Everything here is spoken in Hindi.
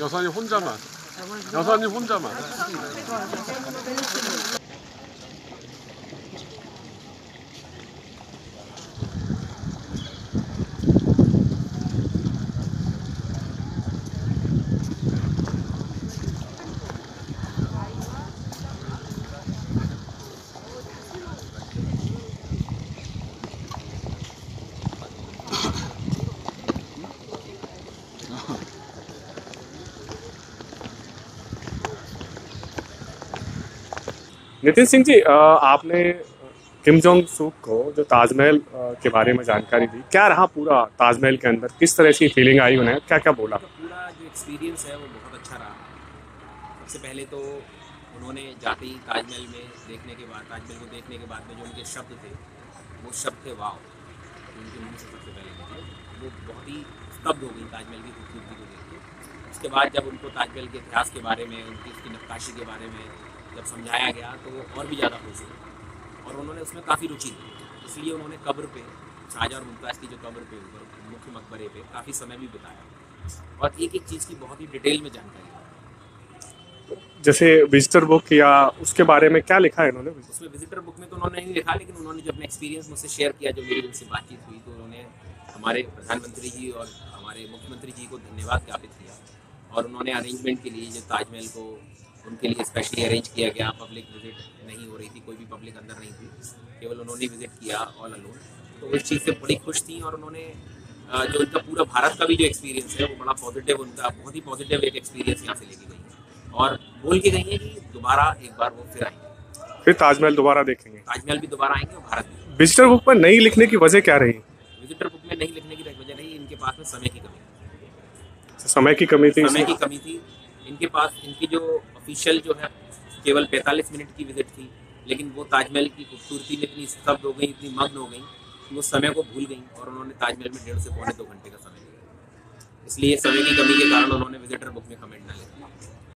여사님 혼자만. 여사님 혼자만. नितिन सिंह जी, आपने किम जोंग सुक को जो ताजमहल के बारे में जानकारी दी, क्या रहा पूरा ताजमहल के अंदर, किस तरह की फीलिंग आई उन्हें, क्या क्या बोला? पूरा जो एक्सपीरियंस है वो बहुत अच्छा रहा। सबसे पहले तो उन्होंने जाते ही ताजमहल में देखने के बाद, ताजमहल को देखने के बाद में जो उनके शब्द थे, वो शब्द थे वाव, उनके मुँह से सबसे पहले निकले। वो बहुत ही स्तब्ध हो गई ताजमहल की खूबसूरती को देख के। उसके बाद जब उनको ताजमहल के इतिहास के बारे में, उनकी उसकी नक्काशी के बारे में जब समझाया गया तो वो और भी ज़्यादा खुश हुए और उन्होंने उसमें काफ़ी रुचि दी। इसलिए उन्होंने कब्र पे, शाहजहाँ और मुमताज़ की जो कब्र पे, ऊपर मुख्य मकबरे पे काफ़ी समय भी बिताया और एक एक चीज़ की बहुत ही डिटेल में जानकारी दी। जैसे विजिटर बुक किया, उसके बारे में क्या लिखा है इन्होंने? उसमें विजिटर बुक में तो उन्होंने नहीं लिखा, लेकिन उन्होंने जो अपना एक्सपीरियंस मुझसे शेयर किया, जब मेरी उनसे बातचीत हुई तो उन्होंने हमारे प्रधानमंत्री जी और हमारे मुख्यमंत्री जी को धन्यवाद ज्ञापित किया और उन्होंने अरेंजमेंट के लिए जो ताजमहल को उनके लिए स्पेशली अरेंज किया गया। पब्लिक विजिट नहीं हो रही थी, कोई भी पब्लिक अंदर नहीं थी, केवल उन्होंने विजिट किया ऑल अलोन। तो उस चीज़ से बड़ी खुश थी और उन्होंने जो उनका पूरा भारत का भी जो एक्सपीरियंस है वो बड़ा पॉजिटिव, उनका बहुत ही पॉजिटिव एक एक्सपीरियंस यहाँ से लेके गई है और बोल के गई है कि दोबारा एक बार वो फिर आएंगे, फिर ताजमहल दोबारा देखेंगे, ताजमहल भी दोबारा आएंगे और भारत में। विजिटर बुक में नहीं लिखने की वजह क्या रही? विजिटर बुक में नहीं लिखने की वजह रही इनके पास में समय की कमी थी। इनके पास इनकी जो ऑफिशियल जो है केवल 45 मिनट की विजिट थी, लेकिन वो ताजमहल की खूबसूरती में इतनी स्तब्ध हो गई, इतनी मग्न हो गई कि वो समय को भूल गई और उन्होंने ताजमहल में 1.5 से पौने 2 घंटे का समय लिया। इसलिए समय की कमी के कारण उन्होंने विजिटर बुक में कमेंट ना लिया।